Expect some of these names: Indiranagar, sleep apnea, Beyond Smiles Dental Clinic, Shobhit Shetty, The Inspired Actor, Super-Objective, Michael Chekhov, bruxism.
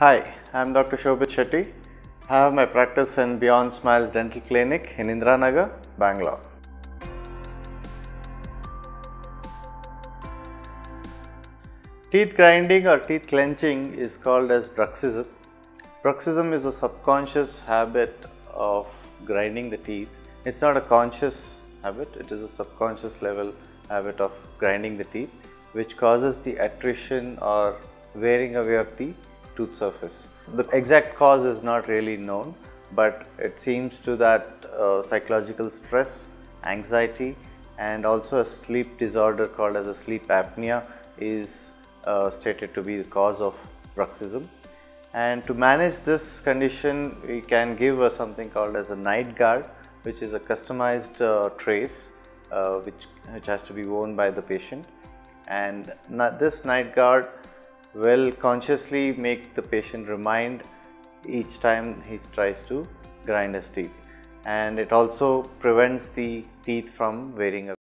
Hi, I am Dr. Shobhit Shetty. I have my practice in Beyond Smiles Dental Clinic in Indiranagar, Bangalore. Teeth grinding or teeth clenching is called as bruxism. Bruxism is a subconscious habit of grinding the teeth. It's not a conscious habit, it is a subconscious level habit of grinding the teeth, which causes the attrition or wearing away of the tooth surface. The exact cause is not really known, but it seems to that psychological stress, anxiety, and also a sleep disorder called as a sleep apnea is stated to be the cause of bruxism. And to manage this condition, we can give something called as a night guard, which is a customized trace which has to be worn by the patient. And this night guard will consciously make the patient remind each time he tries to grind his teeth, and it also prevents the teeth from wearing away.